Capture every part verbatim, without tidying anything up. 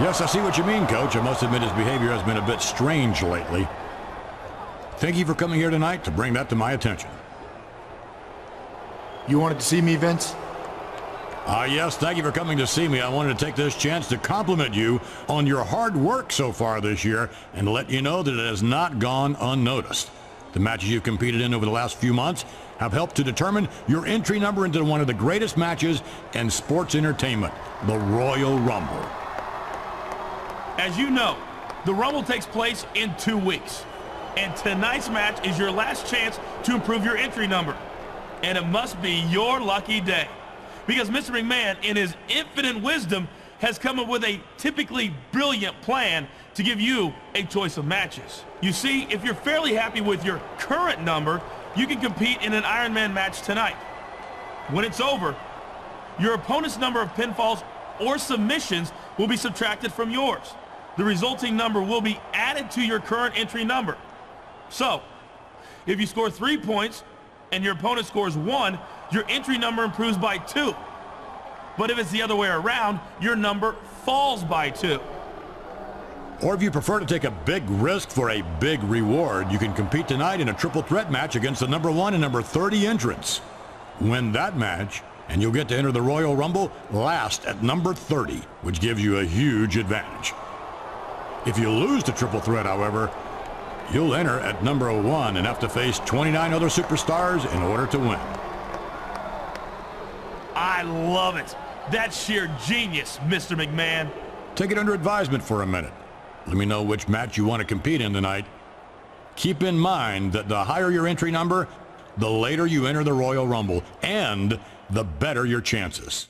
Yes, I see what you mean, Coach. I must admit his behavior has been a bit strange lately. Thank you for coming here tonight to bring that to my attention. You wanted to see me, Vince? Ah, uh, yes, thank you for coming to see me. I wanted to take this chance to compliment you on your hard work so far this year and let you know that it has not gone unnoticed. The matches you've competed in over the last few months have helped to determine your entry number into one of the greatest matches in sports entertainment, the Royal Rumble. As you know, the Rumble takes place in two weeks, and tonight's match is your last chance to improve your entry number. And it must be your lucky day, because Mister McMahon, in his infinite wisdom, has come up with a typically brilliant plan to give you a choice of matches. You see, if you're fairly happy with your current number, you can compete in an Iron Man match tonight. When it's over, your opponent's number of pinfalls or submissions will be subtracted from yours. The resulting number will be added to your current entry number. So, if you score three points and your opponent scores one, your entry number improves by two. But if it's the other way around, your number falls by two. Or if you prefer to take a big risk for a big reward, you can compete tonight in a triple threat match against the number one and number thirty entrants. Win that match, and you'll get to enter the Royal Rumble last at number thirty, which gives you a huge advantage. If you lose the triple threat, however, you'll enter at number one and have to face twenty-nine other superstars in order to win. I love it. That's sheer genius, Mister McMahon. Take it under advisement for a minute. Let me know which match you want to compete in tonight. Keep in mind that the higher your entry number, the later you enter the Royal Rumble, and the better your chances.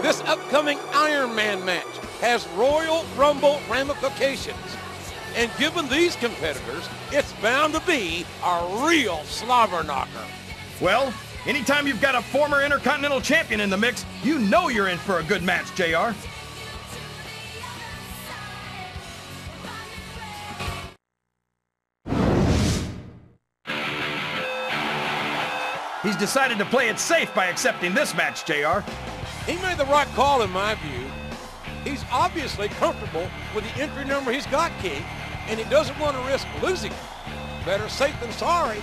This upcoming Iron Man match has Royal Rumble ramifications. And given these competitors, it's bound to be a real slobber knocker. Well, anytime you've got a former Intercontinental Champion in the mix, you know you're in for a good match, J R. He's decided to play it safe by accepting this match, J R. He made the right call, in my view. He's obviously comfortable with the entry number he's got, King, and he doesn't want to risk losing it. Better safe than sorry.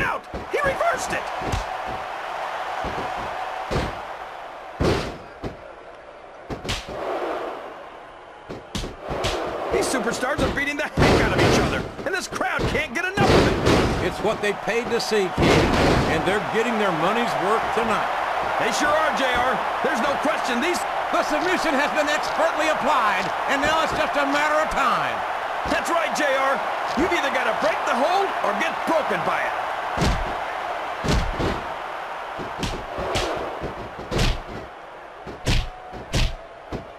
Out! He reversed it! These superstars are beating the heck out of each other, and this crowd can't get enough of it! It's what they paid to see, King, and they're getting their money's worth tonight. They sure are, J R. There's no question these... The submission has been expertly applied, and now it's just a matter of time. That's right, J R. You've either got to break the hold or get broken by it.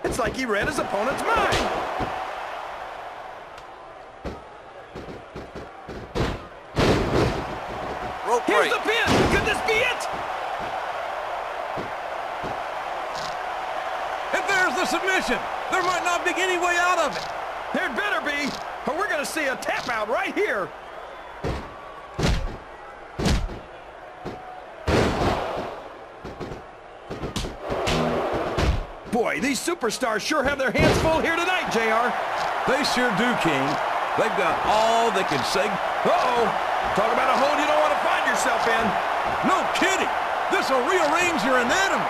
It's like he read his opponent's mind. Rope break. Here's the pin. Could this be it? And there's the submission. There might not be any way out of it. There'd better be, or we're going to see a tap out right here. Boy, these superstars sure have their hands full here tonight, J R. They sure do, King. They've got all they can say. Uh-oh. Talk about a hole you don't want to find yourself in. No kidding. This will rearrange your anatomy.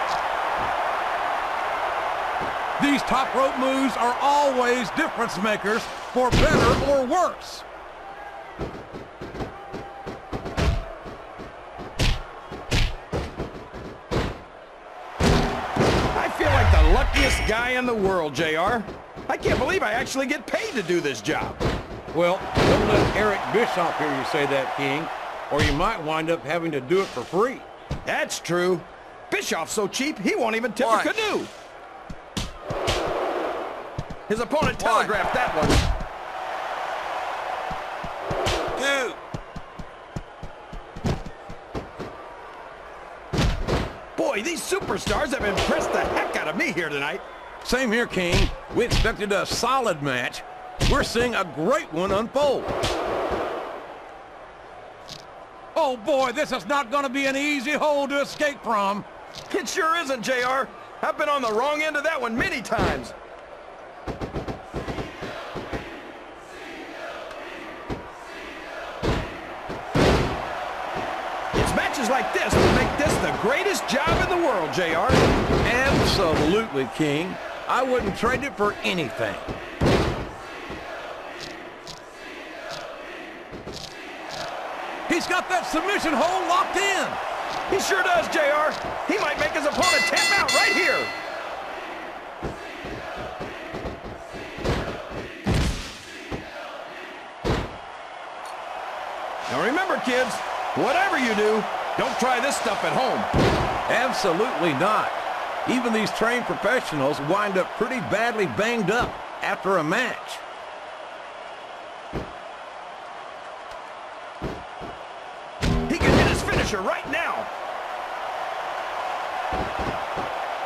These top rope moves are always difference makers for better or worse. I feel like the luckiest guy in the world, J R. I can't believe I actually get paid to do this job. Well, don't let Eric Bischoff hear you say that, King, or you might wind up having to do it for free. That's true. Bischoff's so cheap, he won't even tip a canoe. His opponent telegraphed that one. Two. Boy, these superstars have impressed the heck out of me here tonight. Same here, King. We expected a solid match. We're seeing a great one unfold. Oh, boy, this is not going to be an easy hole to escape from. It sure isn't, J R. I've been on the wrong end of that one many times. Like this to make this the greatest job in the world, J R. Absolutely, King. I wouldn't trade it for anything. He's got that submission hole locked in. He sure does, J R. He might make his opponent tap out right here. Now remember, kids, whatever you do, don't try this stuff at home. Absolutely not. Even these trained professionals wind up pretty badly banged up after a match. He can hit his finisher right now.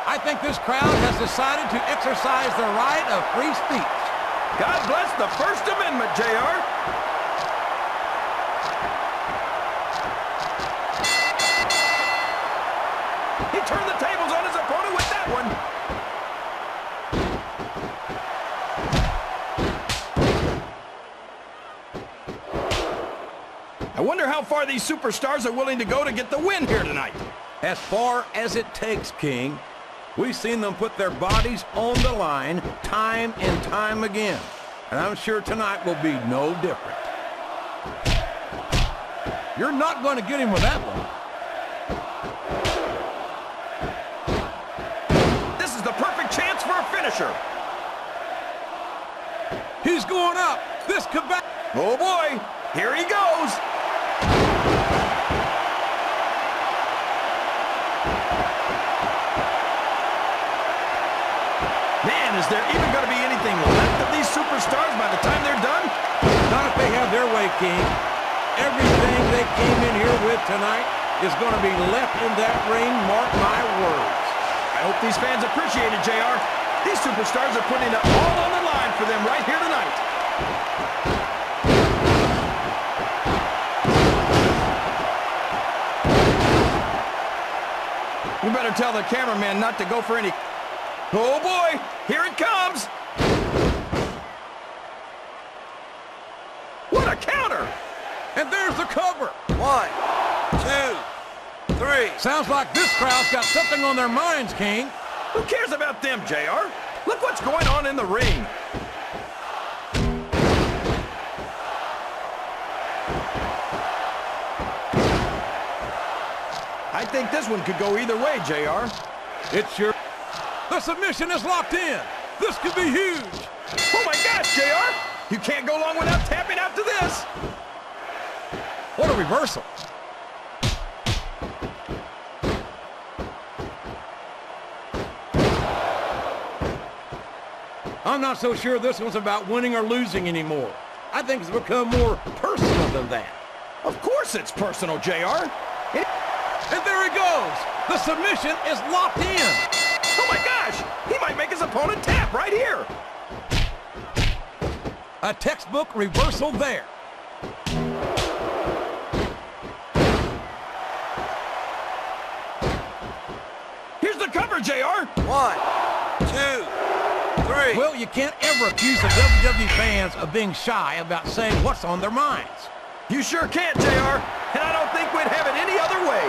I think this crowd has decided to exercise their right of free speech. God bless the First Amendment, J R. He turned the tables on his opponent with that one. I wonder how far these superstars are willing to go to get the win here tonight. As far as it takes, King. We've seen them put their bodies on the line time and time again. And I'm sure tonight will be no different. You're not going to get him with that one. He's going up. This could be. Oh boy, here he goes. Man, is there even going to be anything left of these superstars by the time they're done? Not if they have their way, King. Everything they came in here with tonight is going to be left in that ring, mark my words. I hope these fans appreciate it, J R. These superstars are putting it all on the line for them right here tonight. You better tell the cameraman not to go for any... Oh, boy! Here it comes! What a counter! And there's the cover! One, two, three. Sounds like this crowd's got something on their minds, King. Who cares about them, J R? Look what's going on in the ring. I think this one could go either way, J R. It's your... The submission is locked in. This could be huge. Oh my gosh, J R! You can't go long without tapping out to this. What a reversal. I'm not so sure this one's about winning or losing anymore. I think it's become more personal than that. Of course it's personal, J R. It and there he goes. The submission is locked in. Oh, my gosh. He might make his opponent tap right here. A textbook reversal there. Here's the cover, J R. One, two, three. Well, you can't ever accuse the W W E fans of being shy about saying what's on their minds. You sure can't, J R, and I don't think we'd have it any other way.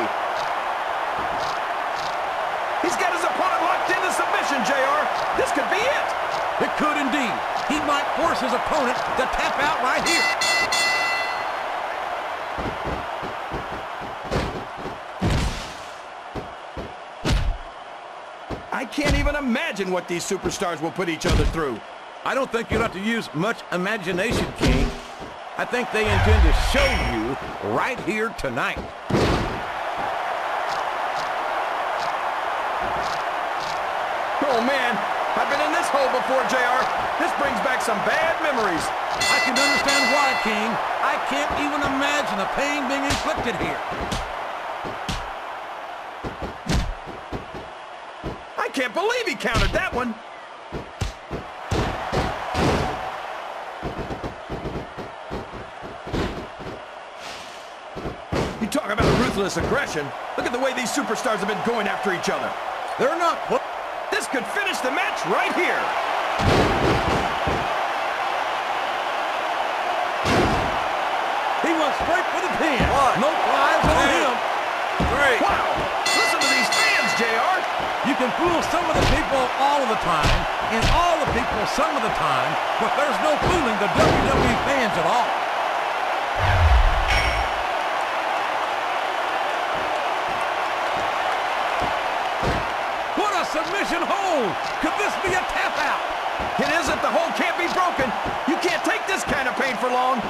He's got his opponent locked into submission, J R. This could be it. It could indeed. He might force his opponent to tap out right here. I can't even imagine what these superstars will put each other through. I don't think you'll have to use much imagination, King. I think they intend to show you right here tonight. Oh, man, I've been in this hole before, J R. This brings back some bad memories. I can understand why, King. I can't even imagine the pain being inflicted here. I can't believe he countered that one. You talk about ruthless aggression. Look at the way these superstars have been going after each other. They're not... This could finish the match right here. He went straight for the pin. One, no flies on him. Three. Wow. Listen to these fans, J R. You can fool some of the people all of the time, and all the people some of the time, but there's no fooling the W W E fans at all. Submission hold. Could this be a tap out? It isn't. The hold can't be broken. You can't take this kind of pain for long.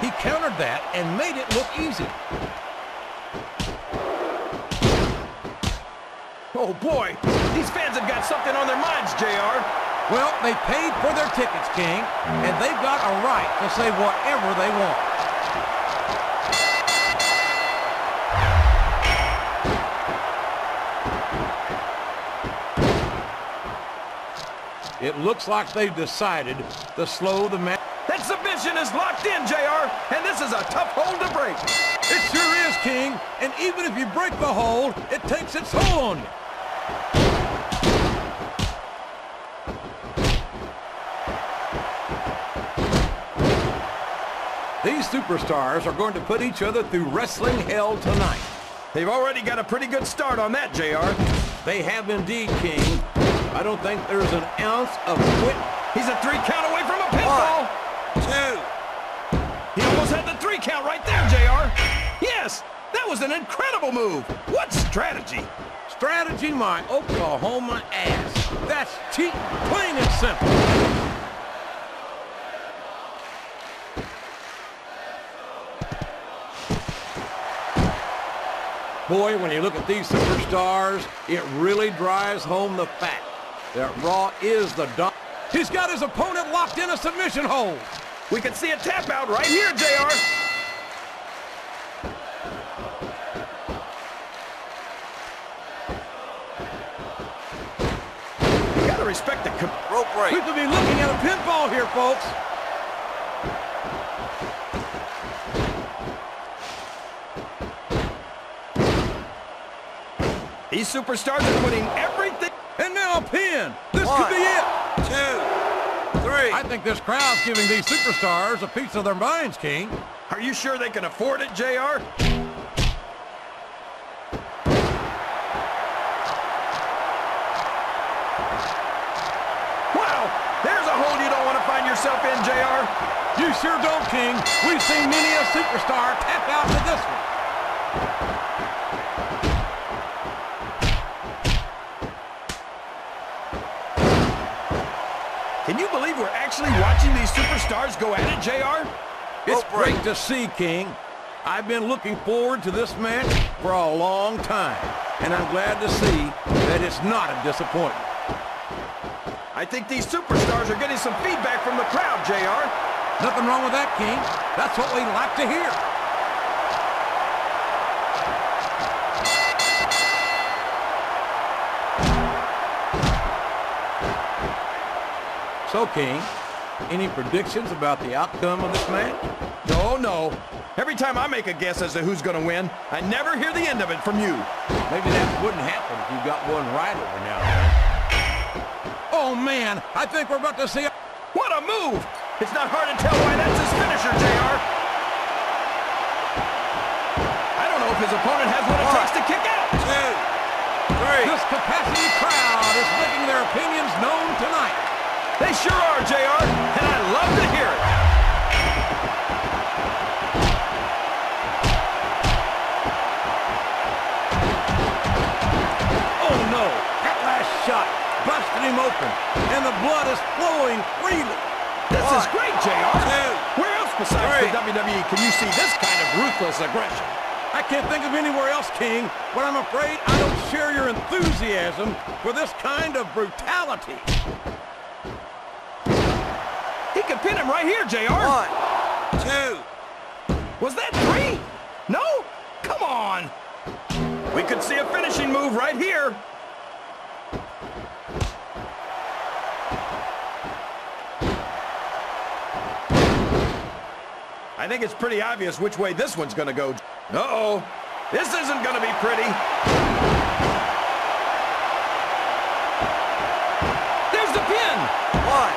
He countered that and made it look easy. Oh boy, these fans have got something on their minds, J R. Well, they paid for their tickets, King, and they've got a right to say whatever they want. It looks like they've decided to slow the match. That submission is locked in, J R, and this is a tough hold to break. It sure is, King, and even if you break the hold, it takes its hold on you. These superstars are going to put each other through wrestling hell tonight. They've already got a pretty good start on that, J R. They have indeed, King. I don't think there's an ounce of quit. He's a three count away from a pinfall. One, two. He almost had the three count right there, J R. Yes, that was an incredible move. What strategy? Strategy, my Oklahoma ass. That's cheating, plain and simple. Boy, when you look at these superstars, it really drives home the fact that Raw is the dog. He's got his opponent locked in a submission hold. We can see a tap out right here, J R. You gotta respect the rope break. We could be looking at a pinfall here, folks. These superstars are putting everything... And now a pin. This One, could be it. Two, three. I think this crowd's giving these superstars a piece of their minds, King. Are you sure they can afford it, J R? Wow, there's a hole you don't want to find yourself in, J R. You sure don't, King. We've seen many a superstar tap out to this one. Can you believe we're actually watching these superstars go at it, J R? It's great to see, King. I've been looking forward to this match for a long time, and I'm glad to see that it's not a disappointment. I think these superstars are getting some feedback from the crowd, J R. Nothing wrong with that, King. That's what we like to hear. So, King, Any predictions about the outcome of this match? No, no. Every time I make a guess as to who's going to win, I never hear the end of it from you. Maybe that wouldn't happen if you got one right over now. Oh, man, I think we're about to see a... What a move! It's not hard to tell why that's his finisher, J R. I don't know if his opponent has what it takes to kick out. Two, three. This capacity crowd is making their opinions known tonight. They sure are, J R, and I love to hear it. Oh, no. That last shot busted him open, and the blood is flowing freely. This One, is great, J R. Two, Where else besides three. the W W E can you see this kind of ruthless aggression? I can't think of anywhere else, King, but I'm afraid I don't share your enthusiasm for this kind of brutality. He can pin him right here, J R. One, two. Was that three? No? Come on. We could see a finishing move right here. I think it's pretty obvious which way this one's going to go. Uh-oh. This isn't going to be pretty. There's the pin. One,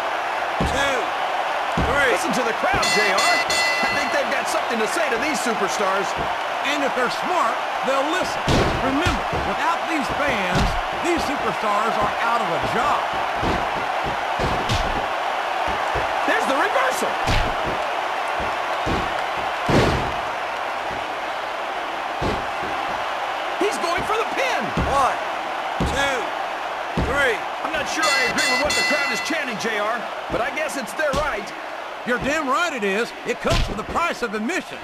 two, three. Listen to the crowd, J R. I think they've got something to say to these superstars. And if they're smart, they'll listen. Remember, without these fans, these superstars are out of a job. There's the reversal. One, two, three. I'm not sure I agree with what the crowd is chanting, J R, but I guess it's their right. You're damn right it is. It comes with the price of admission.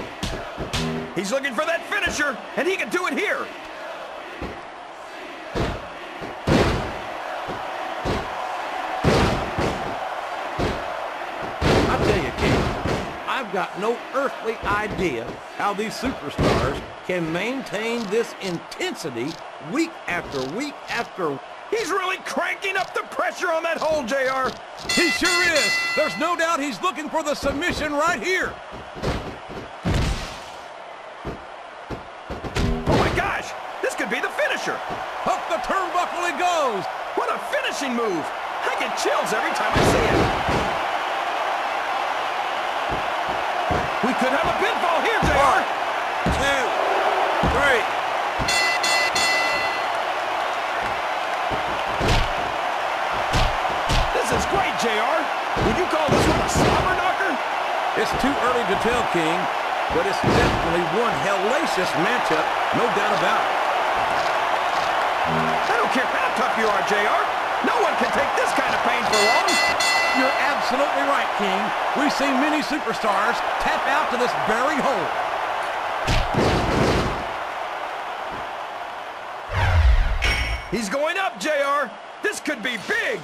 He's looking for that finisher, and he can do it here. I tell you, King, I've got no earthly idea how these superstars can maintain this intensity week after week after. He's really cranking up the pressure on that hole, J R. He sure is. There's no doubt he's looking for the submission right here. Oh my gosh, this could be the finisher. Up the turnbuckle it goes. What a finishing move. I get chills every time I see it. We could have a pinfall here, J R. One, two, three. Great, J R. Would you call this one a slobber knocker? It's too early to tell, King, but it's definitely one hellacious matchup, no doubt about it. I don't care how tough you are, J R. No one can take this kind of pain for long. You're absolutely right, King. We've seen many superstars tap out to this very hole. He's going up, J R. This could be big.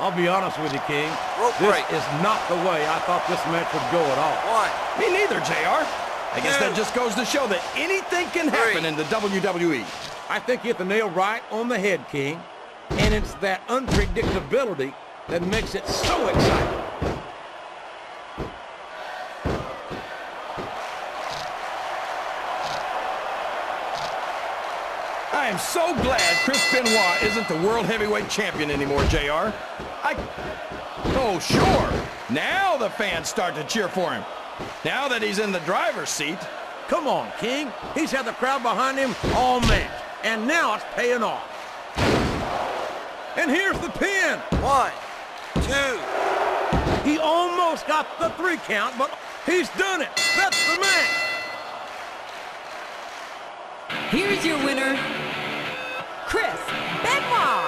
I'll be honest with you, King. Rope this break. is not the way I thought this match would go at all. One. Me neither, J R. I guess Two. that just goes to show that anything can happen Three. in the W W E. I think you hit the nail right on the head, King. And it's that unpredictability that makes it so exciting. I am so glad Chris Benoit isn't the World Heavyweight Champion anymore, J R. I... Oh, sure. Now the fans start to cheer for him. Now that he's in the driver's seat. Come on, King. He's had the crowd behind him all match. And now it's paying off. And here's the pin. One, two. He almost got the three count, but he's done it. That's the match. Here's your winner, Chris Benoit.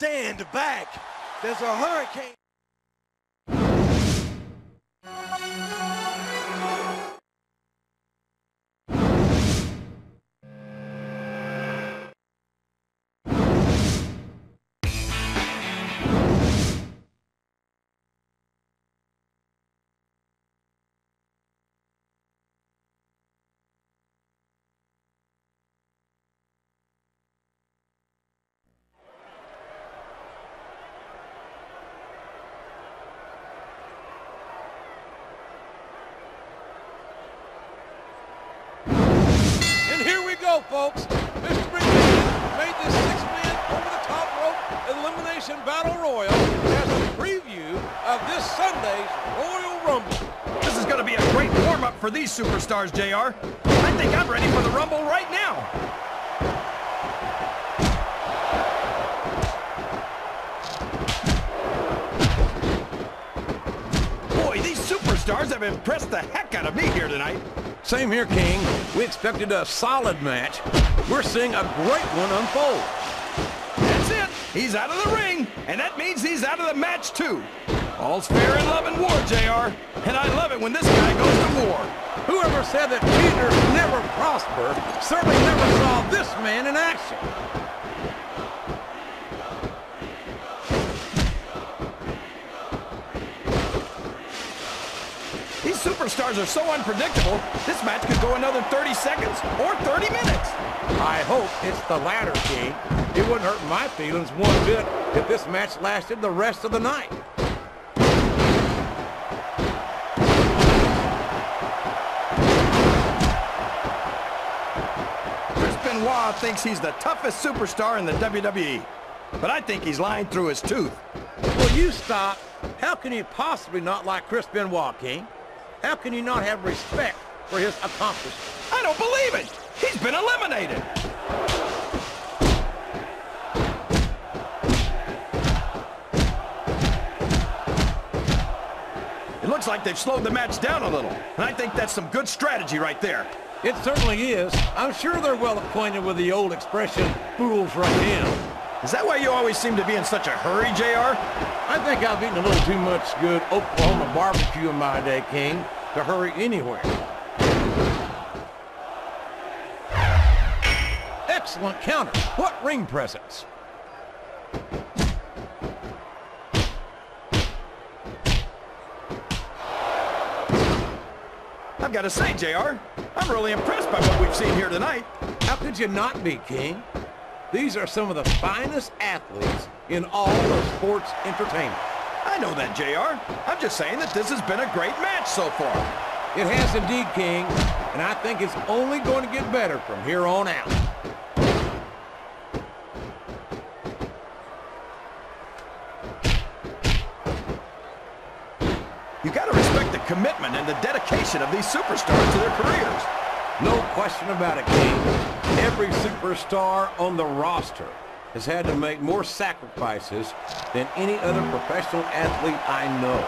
Stand back. There's a hurricane. Go, folks. Mister McMahon made this six-man over-the-top rope elimination battle royal as a preview of this Sunday's Royal Rumble. This is going to be a great warm-up for these superstars, J R. I think I'm ready for the Rumble right now. Boy, these superstars have impressed the heck out of me here tonight. Same here, King. We expected a solid match. We're seeing a great one unfold. That's it. He's out of the ring, and that means he's out of the match, too. All's fair in love and war, J R. And I love it when this guy goes to war. Whoever said that Peter never prospered certainly never saw this man in action. Superstars are so unpredictable, this match could go another thirty seconds or thirty minutes. I hope it's the latter, King. It wouldn't hurt my feelings one bit if this match lasted the rest of the night. Chris Benoit thinks he's the toughest superstar in the W W E, but I think he's lying through his tooth. Will you stop? How can you possibly not like Chris Benoit, King? How can you not have respect for his accomplishment? I don't believe it! He's been eliminated! It looks like they've slowed the match down a little, and I think that's some good strategy right there. It certainly is. I'm sure they're well acquainted with the old expression, fool's right in. Is that why you always seem to be in such a hurry, J R? I think I've eaten a little too much good Oklahoma barbecue in my day, King, to hurry anywhere. Excellent counter. What ring presence. I've got to say, J R, I'm really impressed by what we've seen here tonight. How could you not be, King? These are some of the finest athletes in all of sports entertainment. I know that, J R. I'm just saying that this has been a great match so far. It has indeed, King, and I think it's only going to get better from here on out. You got to respect the commitment and the dedication of these superstars to their careers. No question about it, King. Every superstar on the roster has had to make more sacrifices than any other professional athlete I know.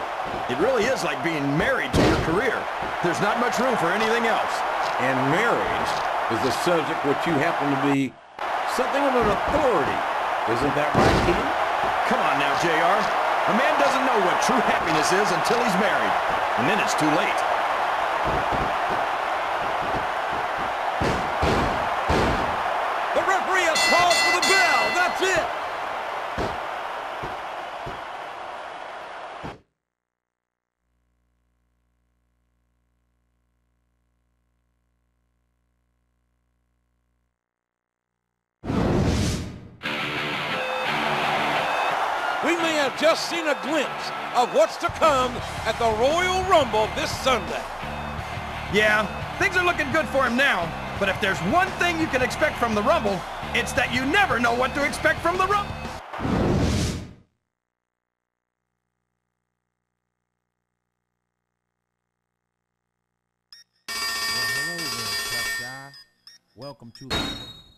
It really is like being married to your career. There's not much room for anything else. And marriage is the subject which you happen to be something of an authority. Isn't that right, King? Come on now, J R. A man doesn't know what true happiness is until he's married. And then it's too late. Call for the bell. That's it. We may have just seen a glimpse of what's to come at the Royal Rumble this Sunday. Yeah, things are looking good for him now. But if there's one thing you can expect from the Rumble, it's that you never know what to expect from the Rumble. Well, hello there, tough guy. Welcome to...